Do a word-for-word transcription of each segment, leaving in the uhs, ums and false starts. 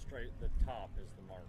straight, the top is the mark.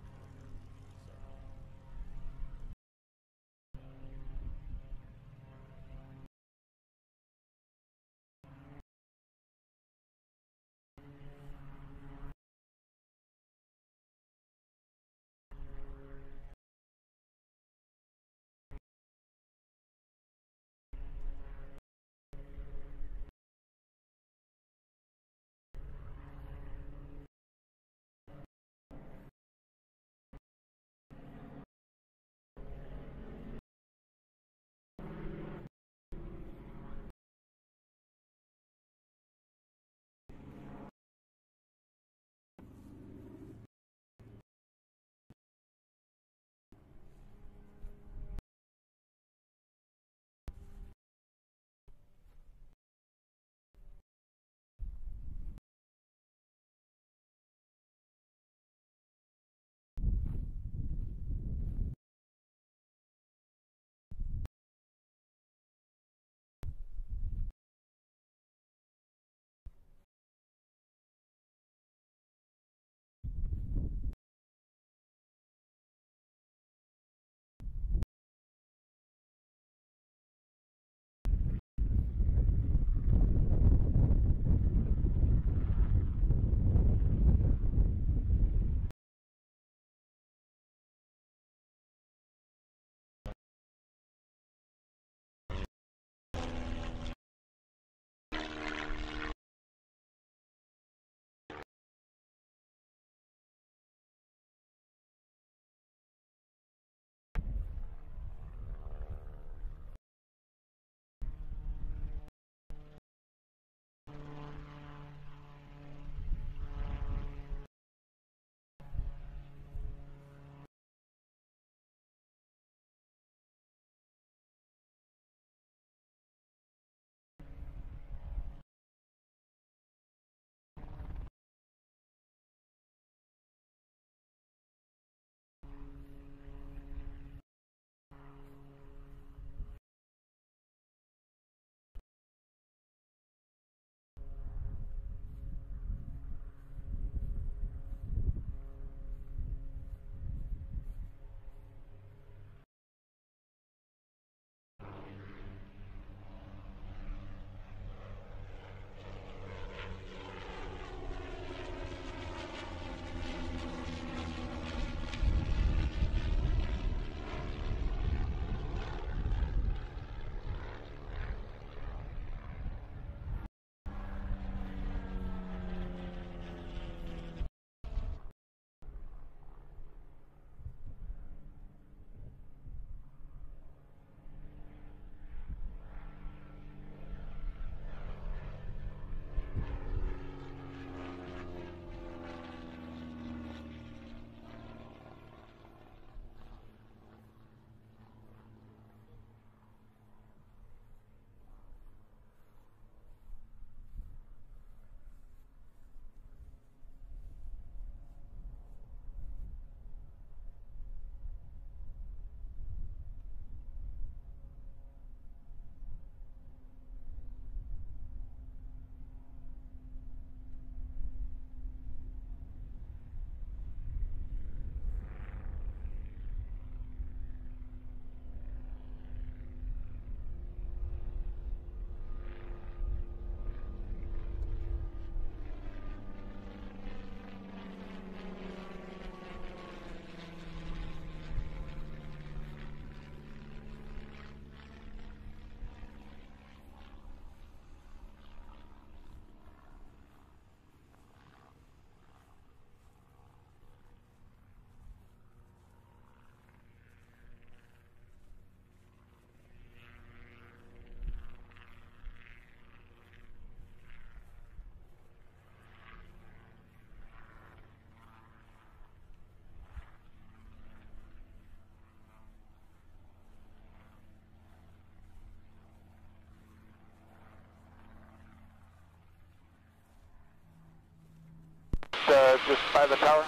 Uh, just by the tower.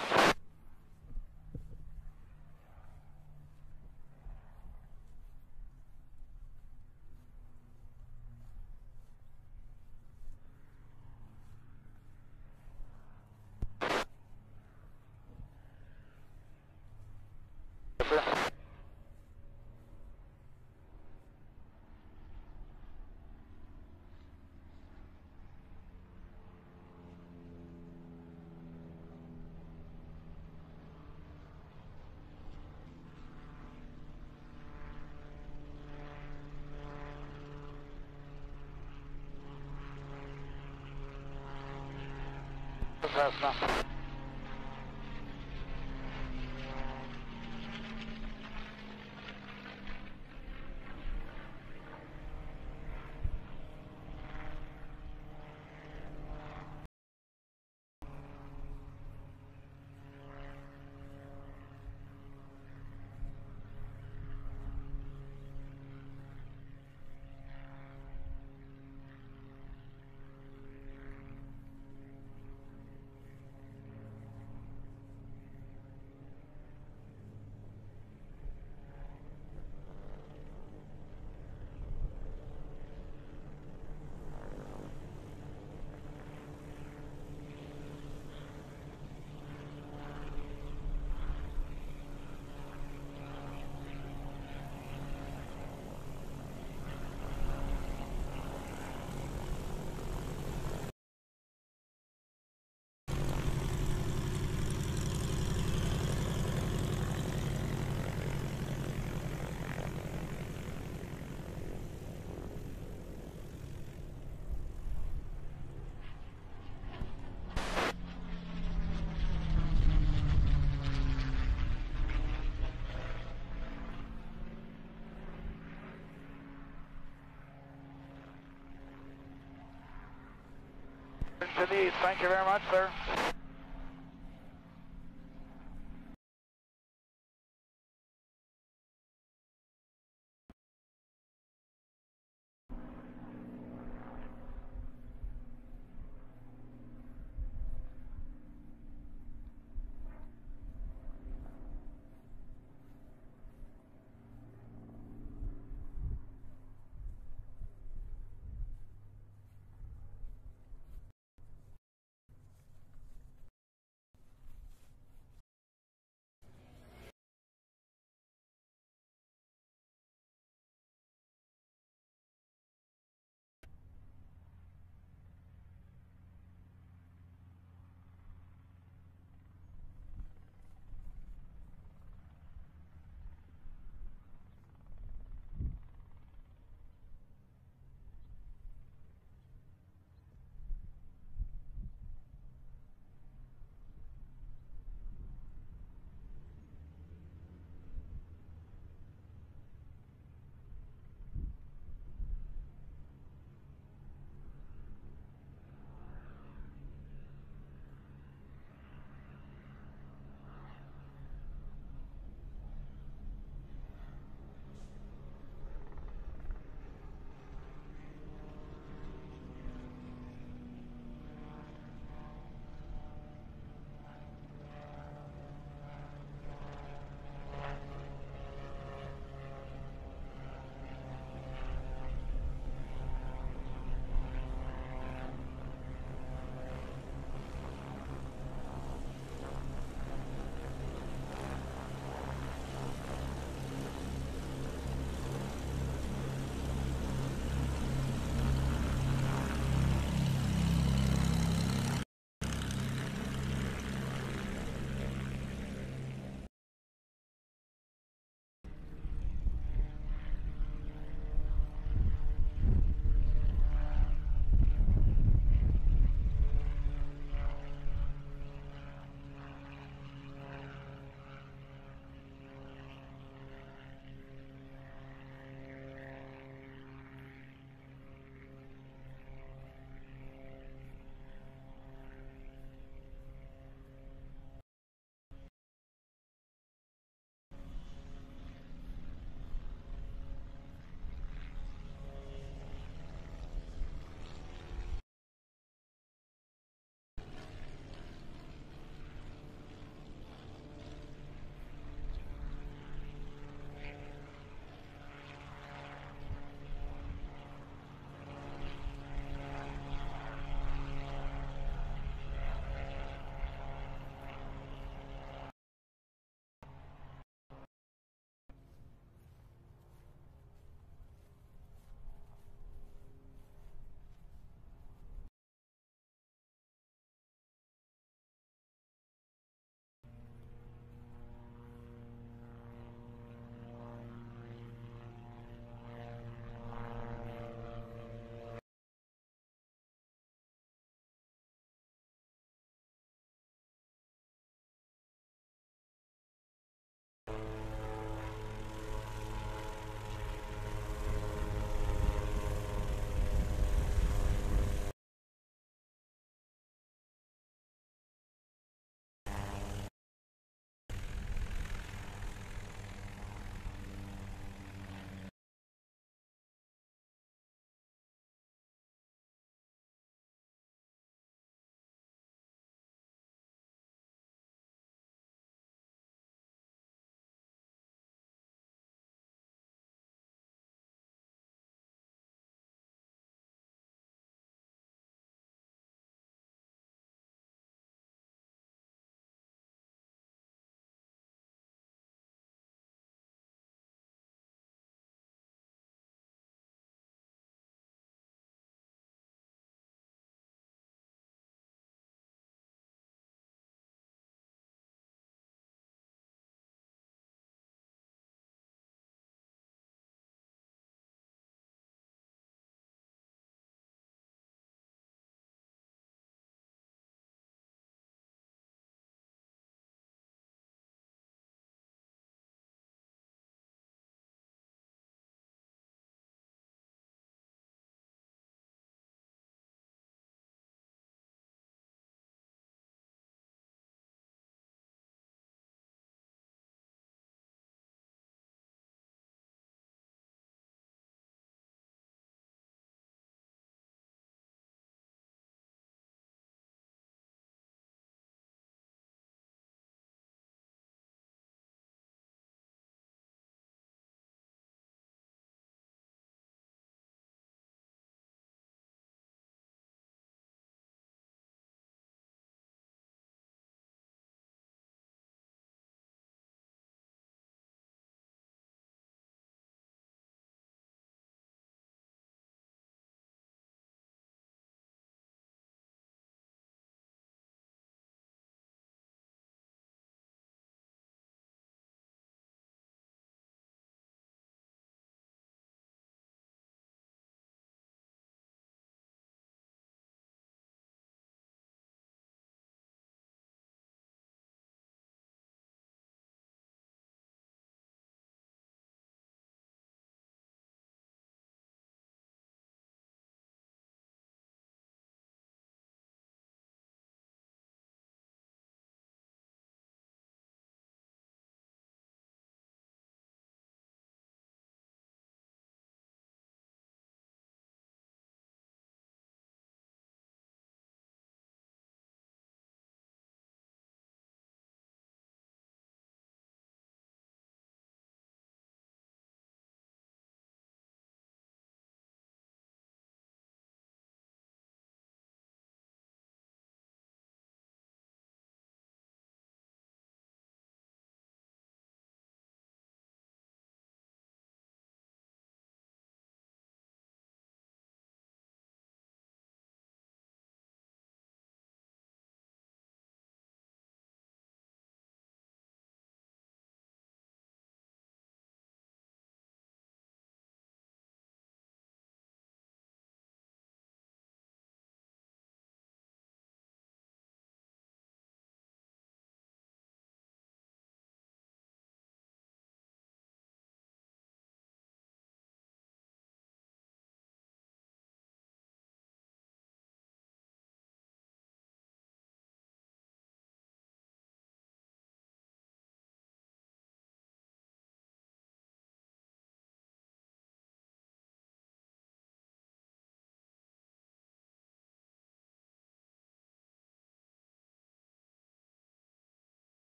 Cessna. Denise, thank you very much, sir.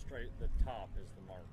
straight, the top is the mark.